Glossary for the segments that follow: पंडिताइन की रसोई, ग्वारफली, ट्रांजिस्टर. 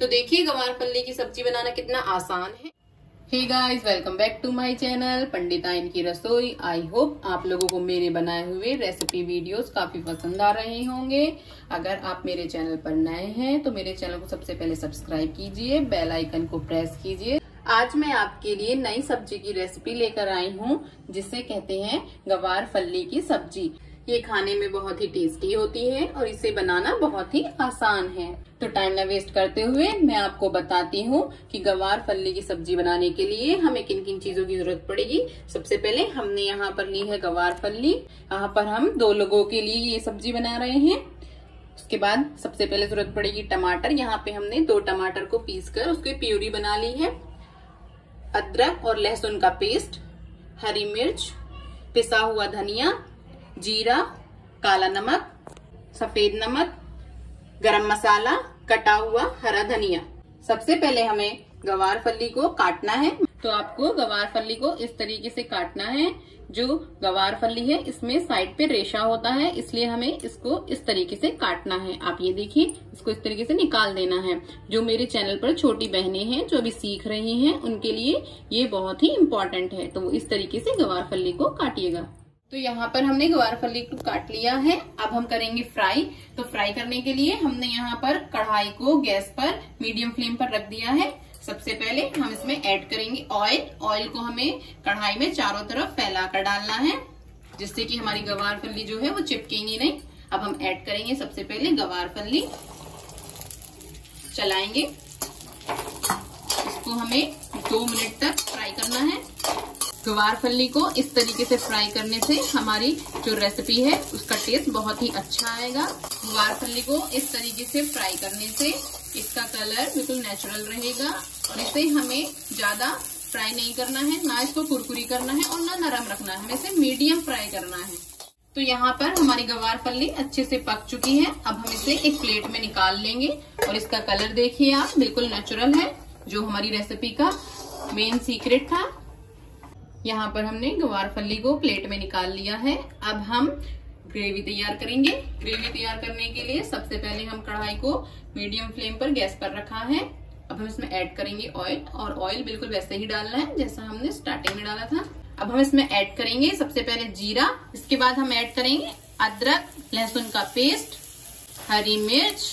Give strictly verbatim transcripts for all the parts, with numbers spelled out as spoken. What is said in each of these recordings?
तो देखिए गवार फली की सब्जी बनाना कितना आसान है। Hey guys, welcome back to my channel पंडिताइन की रसोई। आई होप आप लोगों को मेरे बनाए हुए रेसिपी वीडियोस काफी पसंद आ रहे होंगे। अगर आप मेरे चैनल पर नए हैं तो मेरे चैनल को सबसे पहले सब्सक्राइब कीजिए, बेल आइकन को प्रेस कीजिए। आज मैं आपके लिए नई सब्जी की रेसिपी लेकर आई हूँ जिसे कहते हैं गवार फली की सब्जी। ये खाने में बहुत ही टेस्टी होती है और इसे बनाना बहुत ही आसान है। तो टाइम ना वेस्ट करते हुए मैं आपको बताती हूँ कि गवार फली की सब्जी बनाने के लिए हमें किन किन चीजों की जरूरत पड़ेगी। सबसे पहले हमने यहाँ पर ली है गवार फली। यहाँ पर हम दो लोगों के लिए ये सब्जी बना रहे हैं। उसके बाद सबसे पहले जरूरत पड़ेगी टमाटर। यहाँ पे हमने दो टमाटर को पीस कर उसकी प्यूरी बना ली है। अदरक और लहसुन का पेस्ट, हरी मिर्च, पिसा हुआ धनिया, जीरा, काला नमक, सफेद नमक, गरम मसाला, कटा हुआ हरा धनिया। सबसे पहले हमें गवार फली को काटना है। तो आपको गवार फली को इस तरीके से काटना है। जो गवार फली है इसमें साइड पे रेशा होता है, इसलिए हमें इसको इस तरीके से काटना है। आप ये देखिए, इसको इस तरीके से निकाल देना है। जो मेरे चैनल पर छोटी बहनें हैं जो अभी सीख रही हैं उनके लिए ये बहुत ही इम्पोर्टेंट है। तो इस तरीके से गवार फली को काटिएगा। तो यहाँ पर हमने गवार फली को काट लिया है। अब हम करेंगे फ्राई। तो फ्राई करने के लिए हमने यहाँ पर कढ़ाई को गैस पर मीडियम फ्लेम पर रख दिया है। सबसे पहले हम इसमें ऐड करेंगे ऑयल। ऑयल को हमें कढ़ाई में चारों तरफ फैला कर डालना है जिससे कि हमारी गवार फली जो है वो चिपकेंगी नहीं। अब हम ऐड करेंगे सबसे पहले गवार फली, चलाएंगे। इसको हमें दो मिनट तक फ्राई करना है। गवार फली को इस तरीके से फ्राई करने से हमारी जो रेसिपी है उसका टेस्ट बहुत ही अच्छा आएगा। गवार फली को इस तरीके से फ्राई करने से इसका कलर बिल्कुल नेचुरल रहेगा और इसे हमें ज्यादा फ्राई नहीं करना है, ना इसको कुरकुरी करना है और ना नरम रखना है। हमें इसे मीडियम फ्राई करना है। तो यहाँ पर हमारी गवार फली अच्छे से पक चुकी है। अब हम इसे एक प्लेट में निकाल लेंगे और इसका कलर देखिए आप, बिल्कुल नेचुरल है, जो हमारी रेसिपी का मेन सीक्रेट था। यहाँ पर हमने गवार फली को प्लेट में निकाल लिया है। अब हम ग्रेवी तैयार करेंगे। ग्रेवी तैयार करने के लिए सबसे पहले हम कढ़ाई को मीडियम फ्लेम पर गैस पर रखा है। अब हम इसमें ऐड करेंगे ऑयल, और ऑयल बिल्कुल वैसे ही डालना है जैसा हमने स्टार्टिंग में डाला था। अब हम इसमें ऐड करेंगे सबसे पहले जीरा, इसके बाद हम ऐड करेंगे अदरक लहसुन का पेस्ट, हरी मिर्च।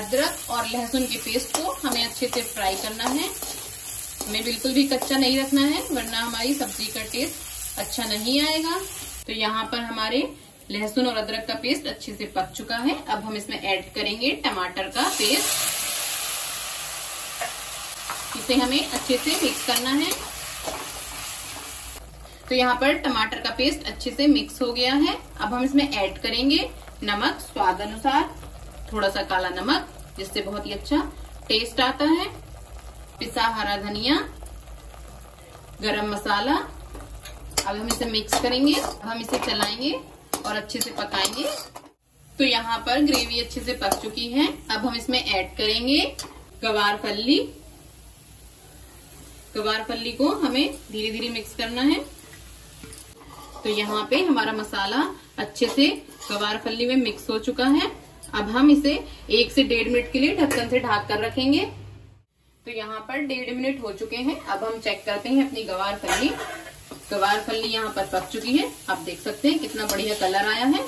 अदरक और लहसुन के पेस्ट को हमें अच्छे से फ्राई करना है। हमें बिल्कुल भी कच्चा नहीं रखना है वरना हमारी सब्जी का टेस्ट अच्छा नहीं आएगा। तो यहाँ पर हमारे लहसुन और अदरक का पेस्ट अच्छे से पक चुका है। अब हम इसमें ऐड करेंगे टमाटर का पेस्ट। इसे हमें अच्छे से मिक्स करना है। तो यहाँ पर टमाटर का पेस्ट अच्छे से मिक्स हो गया है। अब हम इसमें ऐड करेंगे नमक स्वाद अनुसार, थोड़ा सा काला नमक जिससे बहुत ही अच्छा टेस्ट आता है, पिसा हरा धनिया, गरम मसाला। अब हम इसे मिक्स करेंगे। अब हम इसे चलाएंगे और अच्छे से पकाएंगे। तो यहाँ पर ग्रेवी अच्छे से पक चुकी है। अब हम इसमें ऐड करेंगे गवार फली। गवार फली को हमें धीरे धीरे मिक्स करना है। तो यहाँ पे हमारा मसाला अच्छे से गवार फली में मिक्स हो चुका है। अब हम इसे एक से डेढ़ मिनट के लिए ढक्कन से ढक कर रखेंगे। तो यहाँ पर डेढ़ मिनट हो चुके हैं। अब हम चेक करते हैं अपनी गवार फली। गवार फली यहाँ पर पक चुकी है। आप देख सकते हैं कितना बढ़िया कलर आया है।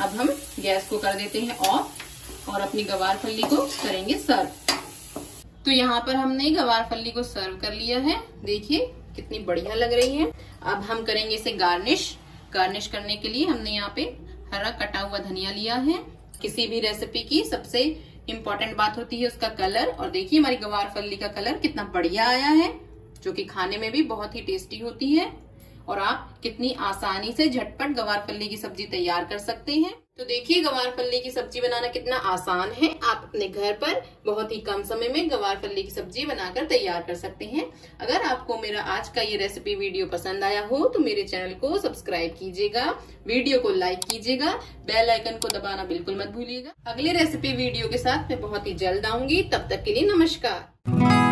अब हम गैस को कर देते हैं ऑफ और अपनी गवार फली को करेंगे सर्व। तो यहाँ पर हमने गवार फली को सर्व कर लिया है। देखिए कितनी बढ़िया लग रही है। अब हम करेंगे इसे गार्निश। गार्निश करने के लिए हमने यहाँ पे हरा कटा हुआ धनिया लिया है। किसी भी रेसिपी की सबसे इम्पोर्टेंट बात होती है उसका कलर, और देखिए हमारी गवार फली का कलर कितना बढ़िया आया है, जो कि खाने में भी बहुत ही टेस्टी होती है। और आप कितनी आसानी से झटपट गवार फली की सब्जी तैयार कर सकते हैं। तो देखिए गवार फली की सब्जी बनाना कितना आसान है। आप अपने घर पर बहुत ही कम समय में गवार फली की सब्जी बनाकर तैयार कर सकते हैं। अगर आपको मेरा आज का ये रेसिपी वीडियो पसंद आया हो तो मेरे चैनल को सब्सक्राइब कीजिएगा, वीडियो को लाइक कीजिएगा, बेल आइकन को दबाना बिल्कुल मत भूलिएगा। अगले रेसिपी वीडियो के साथ मैं बहुत ही जल्द आऊंगी। तब तक के लिए नमस्कार।